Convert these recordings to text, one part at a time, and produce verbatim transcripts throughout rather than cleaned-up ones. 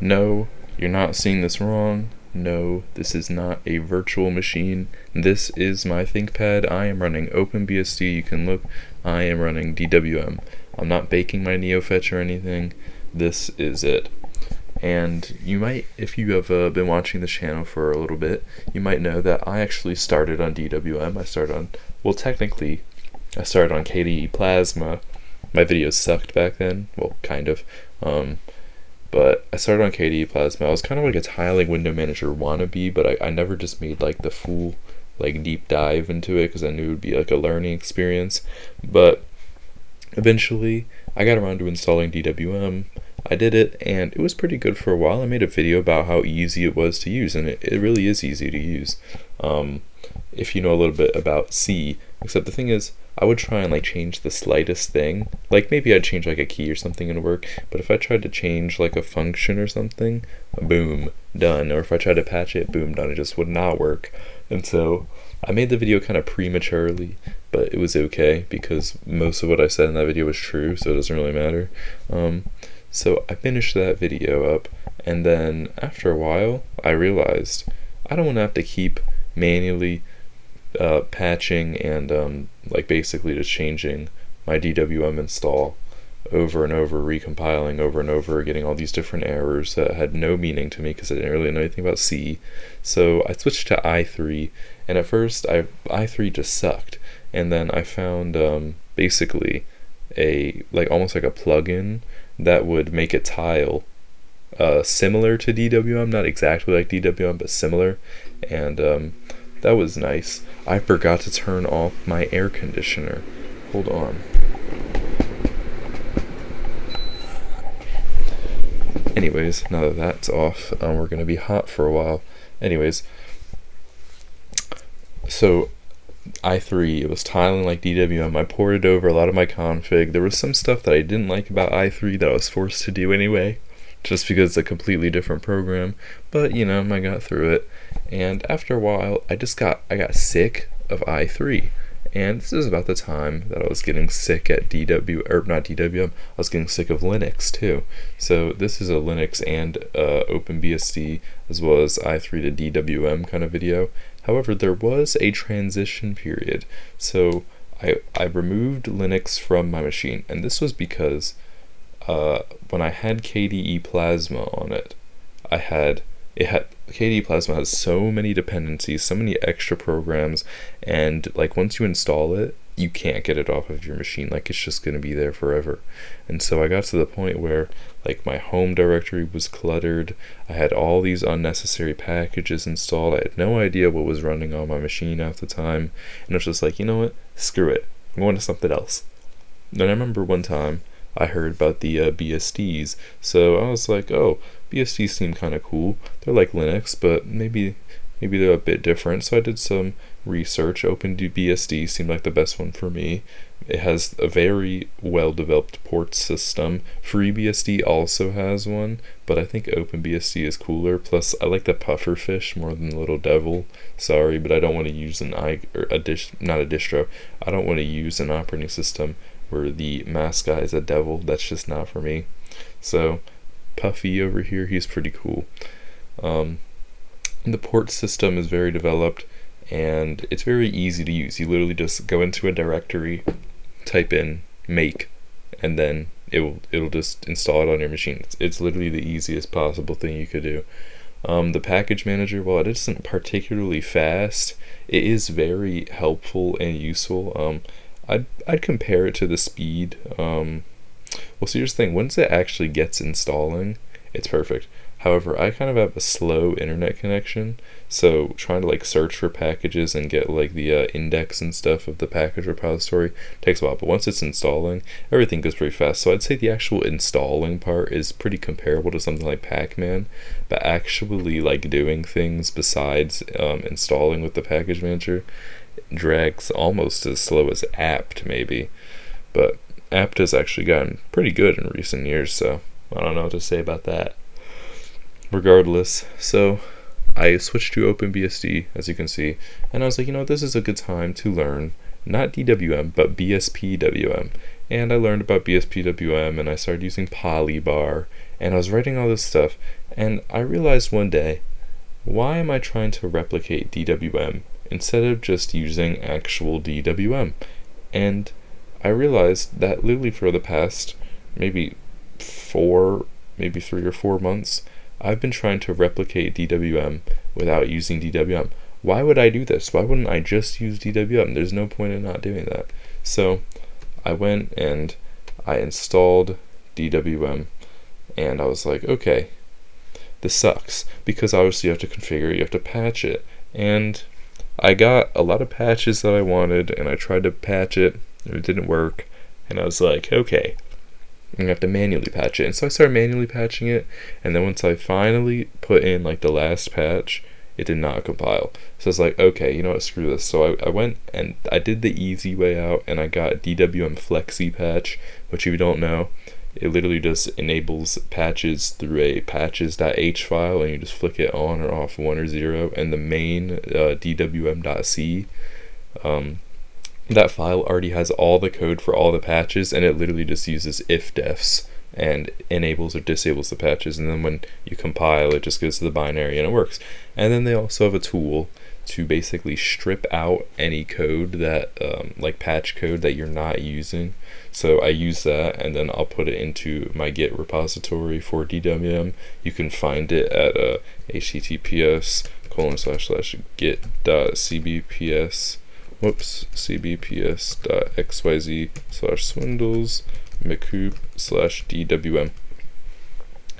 No, you're not seeing this wrong. No, this is not a virtual machine. This is my ThinkPad. I am running OpenBSD. You can look, I am running D W M. I'm not baking my NeoFetch or anything. This is it. And you might, if you have uh, been watching this channel for a little bit, you might know that I actually started on D W M. I started on, well technically, I started on K D E Plasma. My videos sucked back then, well, kind of. Um, but I started on K D E Plasma. I was kind of like a tiling window manager wannabe, but I, I never just made like the full like deep dive into it because I knew it would be like a learning experience. But eventually, I got around to installing D W M. I did it, and it was pretty good for a while. I made a video about how easy it was to use, and it, it really is easy to use, um, if you know a little bit about C. Except the thing is, I would try and like change the slightest thing. Like maybe I'd change like a key or something and work, but if I tried to change like a function or something, boom, done. Or if I tried to patch it, boom, done. It just would not work. And so I made the video kind of prematurely, but it was okay because most of what I said in that video was true, so it doesn't really matter. Um, So I finished that video up, and then after a while I realized I don't want to have to keep manually uh, patching and um, like basically just changing my D W M install over and over, recompiling over and over, getting all these different errors that had no meaning to me because I didn't really know anything about C. So I switched to i three, and at first I i three just sucked, and then I found um, basically a like almost like a plugin that would make a tile uh, similar to D W M, not exactly like D W M, but similar, and um, that was nice. I forgot to turn off my air conditioner. Hold on. Anyways, now that that's off, um, we're gonna be hot for a while. Anyways, so i three, it was tiling like D W M. I ported over a lot of my config. There was some stuff that I didn't like about i three that I was forced to do anyway, just because it's a completely different program, but you know, I got through it. And after a while, I just got, I got sick of i three. And this is about the time that I was getting sick at D W, or not D W M, I was getting sick of Linux too. So this is a Linux and uh, OpenBSD as well as i three to D W M kind of video. However, there was a transition period. So I, I removed Linux from my machine, and this was because uh, when I had K D E Plasma on it, I had, it had, K D E Plasma has so many dependencies, so many extra programs, and like once you install it, you can't get it off of your machine. Like it's just gonna be there forever. And so I got to the point where like my home directory was cluttered. I had all these unnecessary packages installed. I had no idea what was running on my machine at the time. And I was just like, you know what? Screw it. I'm going to something else. And I remember one time I heard about the uh, B S Ds. So I was like, oh, B S Ds seem kind of cool. They're like Linux, but maybe maybe they're a bit different. So I did some research. OpenBSD seemed like the best one for me. It has a very well-developed port system. FreeBSD also has one, but I think OpenBSD is cooler. Plus, I like the pufferfish more than the little devil. Sorry, but I don't want to use an i or a dish, not a distro. I don't want to use an operating system where the mascot is a devil. That's just not for me. So Puffy over here, he's pretty cool. Um, the port system is very developed, and it's very easy to use. You literally just go into a directory, type in make, and then it will it'll just install it on your machine. It's, it's literally the easiest possible thing you could do. Um, the package manager, while it isn't particularly fast, it is very helpful and useful. Um, I'd, I'd compare it to the speed. Um, well, so here's the thing, once it actually gets installing, it's perfect. However, I kind of have a slow internet connection, so trying to like search for packages and get like the uh, index and stuff of the package repository takes a while, but once it's installing, everything goes pretty fast. So I'd say the actual installing part is pretty comparable to something like Pac-Man, but actually like doing things besides um, installing with the package manager drags almost as slow as apt maybe, but apt has actually gotten pretty good in recent years, so I don't know what to say about that. Regardless, so I switched to OpenBSD, as you can see, and I was like, you know, this is a good time to learn not D W M but B S P W M. And I learned about B S P W M, and I started using Polybar, and I was writing all this stuff, and I realized one day, why am I trying to replicate D W M instead of just using actual D W M? And I realized that literally for the past maybe four, maybe three or four months, I've been trying to replicate D W M without using D W M. Why would I do this? Why wouldn't I just use D W M? There's no point in not doing that. So I went and I installed D W M, and I was like, okay, this sucks, because obviously you have to configure, you have to patch it, and I got a lot of patches that I wanted, and I tried to patch it, and it didn't work, and I was like, okay, I'm gonna have to manually patch it. And so I started manually patching it, and then once I finally put in like the last patch, it did not compile. So I was like, okay, you know what, screw this. So I, I went and I did the easy way out, and I got D W M Flexi patch, which if you don't know, it literally just enables patches through a patches.h file, and you just flick it on or off one or zero, and the main uh, D W M dot c, um, that file already has all the code for all the patches, and it literally just uses ifdefs and enables or disables the patches, and then when you compile, it just goes to the binary and it works. And then they also have a tool to basically strip out any code that um, like patch code that you're not using. So I use that, and then I'll put it into my Git repository for D W M. You can find it at uh, https colon slash slash git dot cbps whoops cbps dot xyz slash swindles mccoop slash dwm.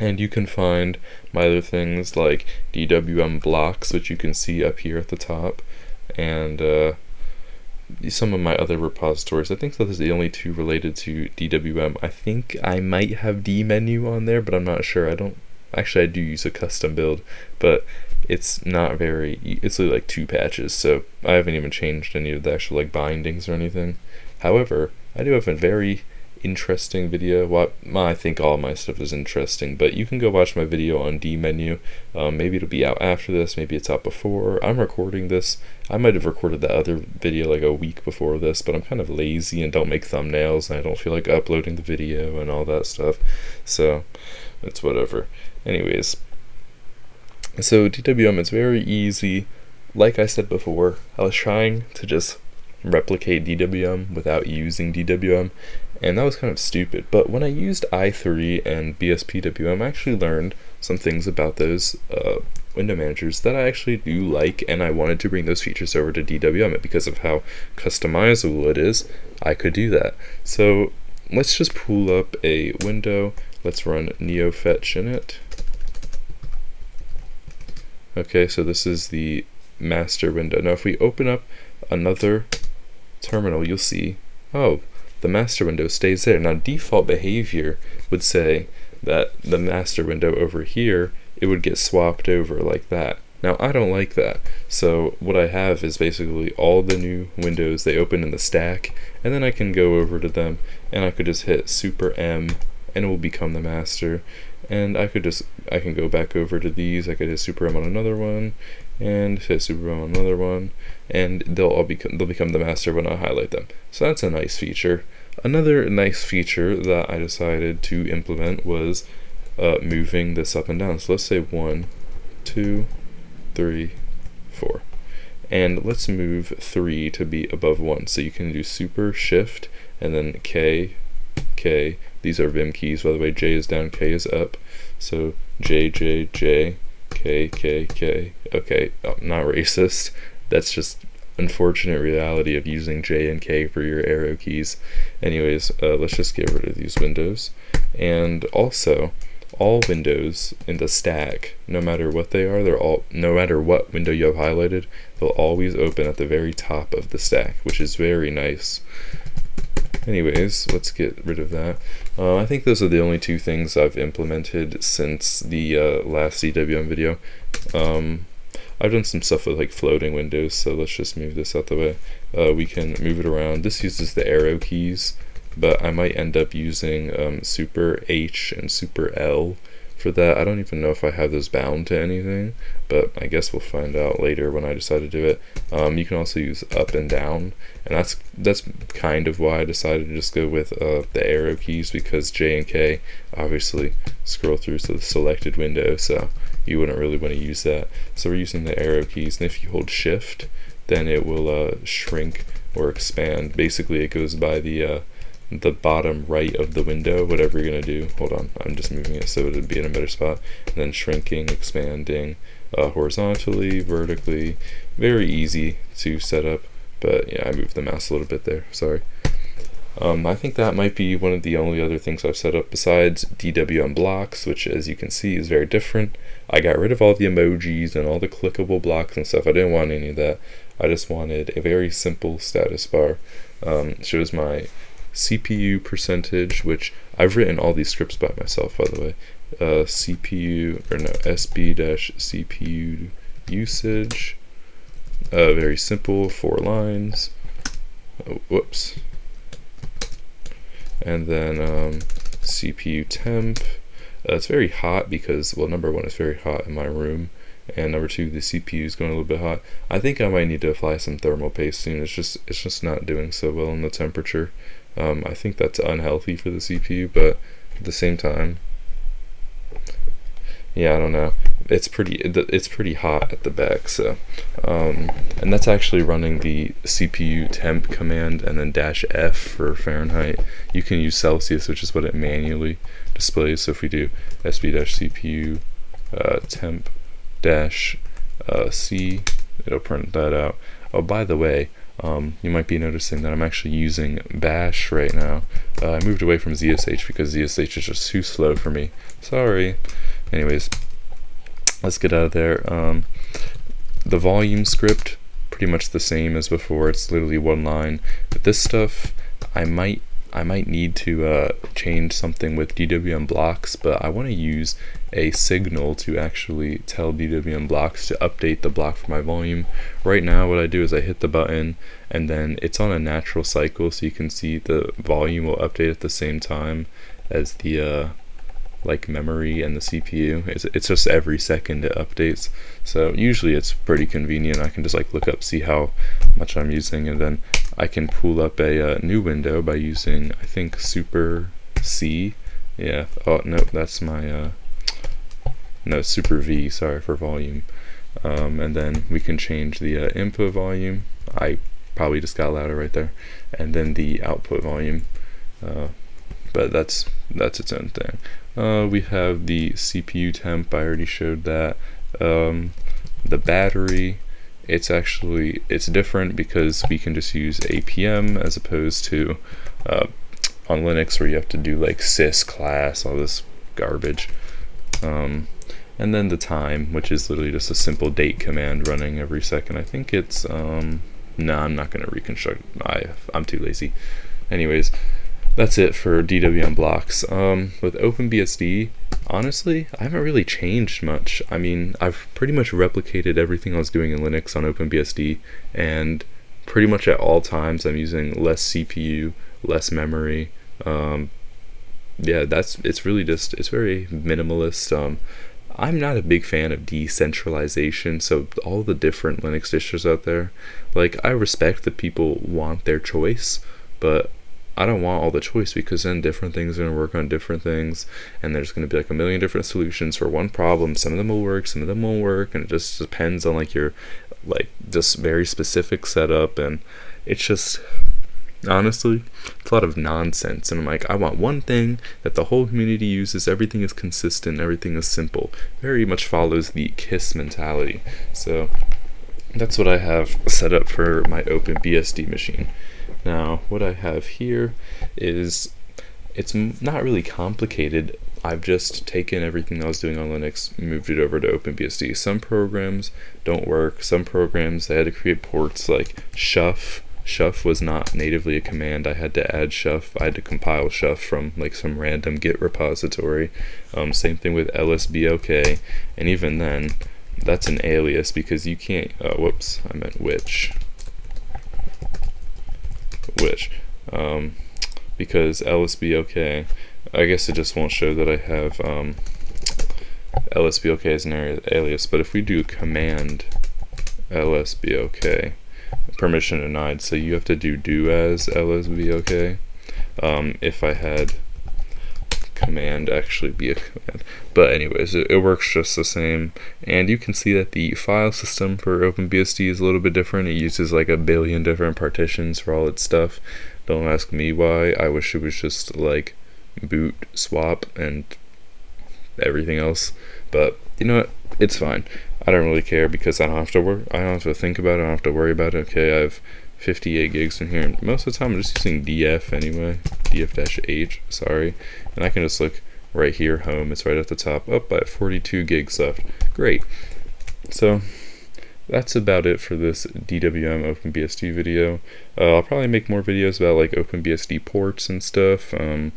And you can find my other things like D W M blocks, which you can see up here at the top, and uh, some of my other repositories. I think those are the only two related to D W M. I think I might have dmenu on there, but I'm not sure. I don't actually. I do use a custom build, but it's not very. It's really like two patches, so I haven't even changed any of the actual like bindings or anything. However, I do have a very interesting video. Well, I think all my stuff is interesting, but you can go watch my video on dmenu. Um, maybe it'll be out after this, maybe it's out before. I'm recording this. I might have recorded the other video like a week before this, but I'm kind of lazy and don't make thumbnails, and I don't feel like uploading the video and all that stuff, so it's whatever. Anyways, so D W M, it's very easy. Like I said before, I was trying to just replicate D W M without using D W M, and that was kind of stupid. But when I used i three and B S P W M, I actually learned some things about those uh, window managers that I actually do like, and I wanted to bring those features over to D W M, and because of how customizable it is, I could do that. So let's just pull up a window. Let's run NeoFetch in it. Okay, so this is the master window. Now if we open up another terminal, you'll see, oh, the master window stays there. Now default behavior would say that the master window over here, it would get swapped over like that. Now I don't like that, so what I have is basically all the new windows, they open in the stack, and then I can go over to them, and I could just hit super M, and it will become the master. And I could just, I can go back over to these, I could hit super M on another one, and hit super M on another one, and they'll all become, they'll become the master when I highlight them. So that's a nice feature. Another nice feature that I decided to implement was uh, moving this up and down. So let's say one, two, three, four. And let's move three to be above one. So you can do super shift, and then K, K. These are Vim keys, by the way. J is down, K is up. So J, J, J, K, K, K. Okay, oh, not racist. That's just unfortunate reality of using J and K for your arrow keys. Anyways, uh, let's just get rid of these windows. And also, all windows in the stack, no matter what they are, they're all, no matter what window you have highlighted, they'll always open at the very top of the stack, which is very nice. Anyways, let's get rid of that. Uh, I think those are the only two things I've implemented since the uh, last D W M video. Um, I've done some stuff with like floating windows, so let's just move this out the way. Uh, we can move it around. This uses the arrow keys, but I might end up using um, super H and super L for that. I don't even know if I have those bound to anything, but I guess we'll find out later when I decide to do it. Um, you can also use up and down, and that's that's kind of why I decided to just go with uh, the arrow keys, because J and K obviously scroll through to the selected window, so you wouldn't really want to use that. So we're using the arrow keys, and if you hold shift, then it will uh, shrink or expand. Basically, it goes by the uh, the bottom right of the window, whatever you're gonna do. Hold on, I'm just moving it so it would be in a better spot. And then shrinking, expanding, uh, horizontally, vertically. Very easy to set up, but yeah, I moved the mouse a little bit there, sorry. Um, I think that might be one of the only other things I've set up besides D W M blocks, which as you can see is very different. I got rid of all the emojis and all the clickable blocks and stuff. I didn't want any of that. I just wanted a very simple status bar. Um, shows my C P U percentage, which I've written all these scripts by myself, by the way. Uh, C P U, or no, S B C P U usage. Uh, very simple, four lines. Oh, whoops. And then um, C P U temp. Uh, it's very hot because, well, number one, it's very hot in my room. And number two, the C P U is going a little bit hot. I think I might need to apply some thermal paste soon. It's just, it's just not doing so well in the temperature. Um, I think that's unhealthy for the C P U, but at the same time, yeah, I don't know. It's pretty, it's pretty hot at the back. So, um, and that's actually running the C P U temp command and then dash F for Fahrenheit. You can use Celsius, which is what it manually displays. So if we do S B C P U uh, temp dash uh, C, it'll print that out. Oh, by the way, um, you might be noticing that I'm actually using bash right now. Uh, I moved away from Z S H because Z S H is just too slow for me. Sorry. Anyways, let's get out of there. Um, the volume script, pretty much the same as before. It's literally one line. But this stuff, I might, I might need to uh, change something with D W M blocks, but I want to use a signal to actually tell D W M blocks to update the block for my volume. Right now what I do is I hit the button and then it's on a natural cycle, so you can see the volume will update at the same time as the uh, like memory and the C P U. It's, it's just every second it updates, so usually it's pretty convenient. I can just like look up, see how much I'm using, and then I can pull up a uh, new window by using, I think, super C. Yeah, oh no, that's my uh, no, super V, sorry, for volume. Um, and then we can change the uh, input volume. I probably just got louder right there. And then the output volume, uh, but that's that's its own thing. Uh, we have the C P U temp, I already showed that. Um, the battery, it's actually, it's different because we can just use A P M as opposed to uh, on Linux where you have to do like sys class, all this garbage. Um, and then the time, which is literally just a simple date command running every second. I think it's, um, no, nah, I'm not going to reconstruct, I, I'm too lazy. Anyways, that's it for D W M blocks. Um, with OpenBSD, honestly, I haven't really changed much. I mean, I've pretty much replicated everything I was doing in Linux on OpenBSD, and pretty much at all times I'm using less C P U, less memory. Um, yeah, that's, it's really just, it's very minimalist. Um, I'm not a big fan of decentralization, so all the different Linux distros out there, like, I respect that people want their choice, but I don't want all the choice, because then different things are going to work on different things, and there's going to be like a million different solutions for one problem. Some of them will work, some of them won't work, and it just depends on like your, like, just very specific setup, and it's just, honestly, it's a lot of nonsense. And I'm like, I want one thing that the whole community uses, everything is consistent, everything is simple. Very much follows the KISS mentality. So that's what I have set up for my OpenBSD machine. Now what I have here is, it's not really complicated. I've just taken everything that I was doing on Linux, moved it over to OpenBSD. Some programs don't work, some programs I had to create ports, like shuff. Shuff was not natively a command. I had to add shuff. I had to compile shuff from like some random Git repository. Um, same thing with lsblk, and even then, that's an alias because you can't. Uh, whoops, I meant which. Which, um, because lsblk, I guess it just won't show that I have um, lsbok as an alias, but if we do command lsbok, permission denied, so you have to do do as lsbok. Um, if I had command actually be a command, but anyways, it, it works just the same. And you can see that the file system for OpenBSD is a little bit different. It uses like a billion different partitions for all its stuff. Don't ask me why. I wish it was just like boot, swap, and everything else, but you know what, it's fine. I don't really care because I don't have to work, I don't have to think about it, I don't have to worry about it. Okay, I have fifty-eight gigs in here, and most of the time I'm just using df anyway, df-h, sorry, and I can just look right here, home, it's right at the top. Up oh, I have forty-two gigs left, great. So that's about it for this D W M OpenBSD video. uh, I'll probably make more videos about like OpenBSD ports and stuff. um,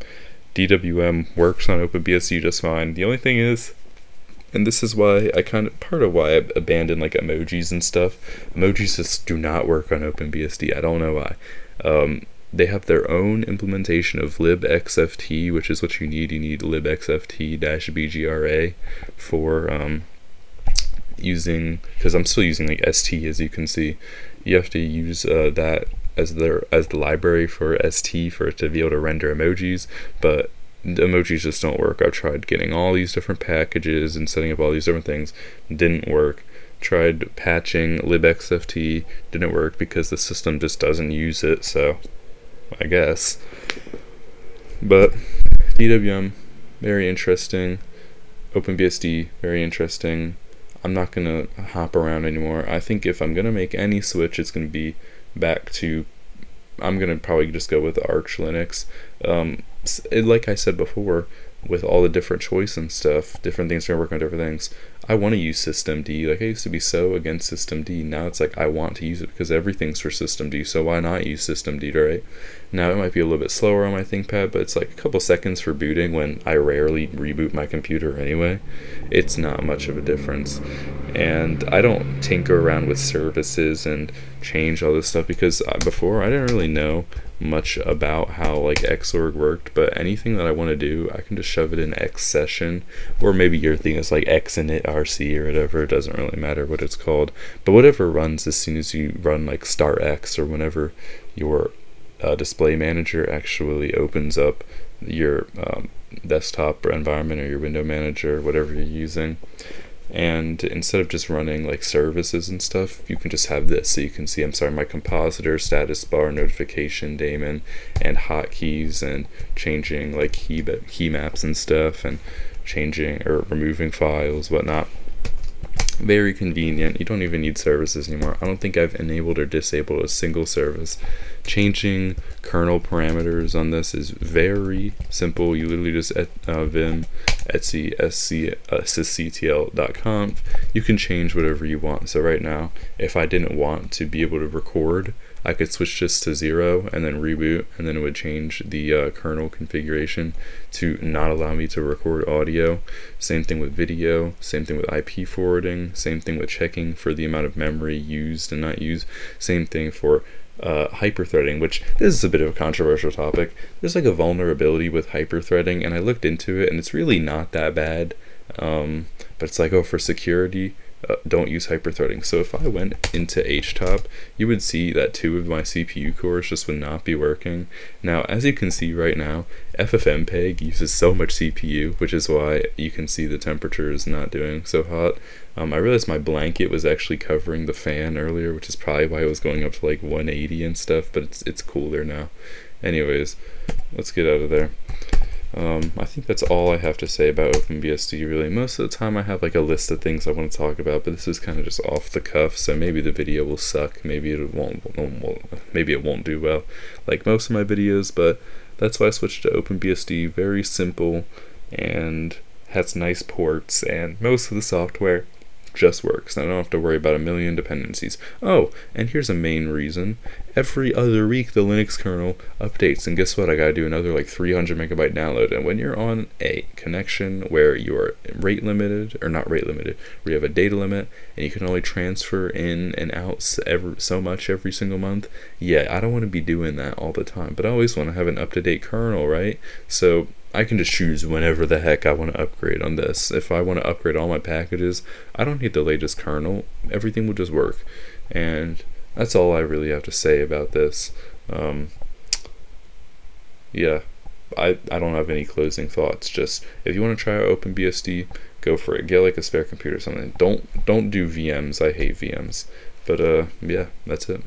D W M works on OpenBSD just fine. The only thing is, and this is why I kind of, part of why I abandoned like emojis and stuff, emojis just do not work on OpenBSD. I don't know why. Um, they have their own implementation of libxft, which is what you need. You need libxft-bgra for um, using, because I'm still using like S T, as you can see. You have to use uh, that as the, as the library for S T for it to be able to render emojis, but the emojis just don't work. I've tried getting all these different packages and setting up all these different things, didn't work. Tried patching libxft, didn't work because the system just doesn't use it, so I guess. But D W M, very interesting. OpenBSD, very interesting. I'm not gonna hop around anymore. I think if I'm gonna make any switch, it's gonna be back to, I'm gonna probably just go with Arch Linux. Um, it, like I said before, with all the different choice and stuff, different things are gonna work on different things. I want to use systemd. Like I used to be so against systemd. Now it's like I want to use it because everything's for systemd. So why not use systemd, right? Now it might be a little bit slower on my ThinkPad, but it's like a couple seconds for booting when I rarely reboot my computer anyway. It's not much of a difference. And I don't tinker around with services and change all this stuff because before I didn't really know much about how like Xorg worked, but anything that I want to do, I can just shove it in X session, or maybe your thing is like Xinit R C or whatever. It doesn't really matter what it's called, but whatever runs as soon as you run like startx or whenever your uh, display manager actually opens up your um, desktop or environment or your window manager, whatever you're using. And instead of just running like services and stuff, you can just have this. So you can see, I'm sorry, my compositor, status bar, notification daemon, and hotkeys, and changing like key, key maps and stuff, and changing or removing files, whatnot. Very convenient. You don't even need services anymore. I don't think I've enabled or disabled a single service. Changing kernel parameters on this is very simple. You literally just uh, vim sysctl dot conf. You can change whatever you want. So right now, if I didn't want to be able to record, I could switch this to zero and then reboot, and then it would change the uh, kernel configuration to not allow me to record audio. Same thing with video, same thing with I P forwarding, same thing with checking for the amount of memory used and not used, same thing for uh, hyperthreading, which this is a bit of a controversial topic. There's like a vulnerability with hyperthreading, and I looked into it, and it's really not that bad, um, but it's like, oh, for security, Uh, don't use hyperthreading. So if I went into H top, you would see that two of my C P U cores just would not be working. Now, as you can see right now, FFmpeg uses so much C P U, which is why you can see the temperature is not doing so hot. Um, I realized my blanket was actually covering the fan earlier, which is probably why it was going up to like one eighty and stuff, but it's, it's cooler now. Anyways, let's get out of there. Um, I think that's all I have to say about OpenBSD, really. Most of the time I have like a list of things I want to talk about, but this is kind of just off the cuff, so maybe the video will suck, maybe it won't, maybe it won't do well, like most of my videos, but that's why I switched to OpenBSD. Very simple, and has nice ports, and most of the software just works. I don't have to worry about a million dependencies. Oh, and here's a main reason. Every other week the Linux kernel updates, and guess what? I gotta do another like three hundred megabyte download, and when you're on a connection where you're rate limited, or not rate limited, where you have a data limit, and you can only transfer in and out every, so much every single month, yeah, I don't want to be doing that all the time, but I always want to have an up-to-date kernel, right? So I can just choose whenever the heck I want to upgrade on this. If I want to upgrade all my packages, I don't need the latest kernel. Everything will just work. And that's all I really have to say about this. Um, yeah, I, I don't have any closing thoughts. Just if you want to try OpenBSD, go for it. Get like a spare computer or something. Don't, don't do V Ms. I hate V Ms. But uh, yeah, that's it.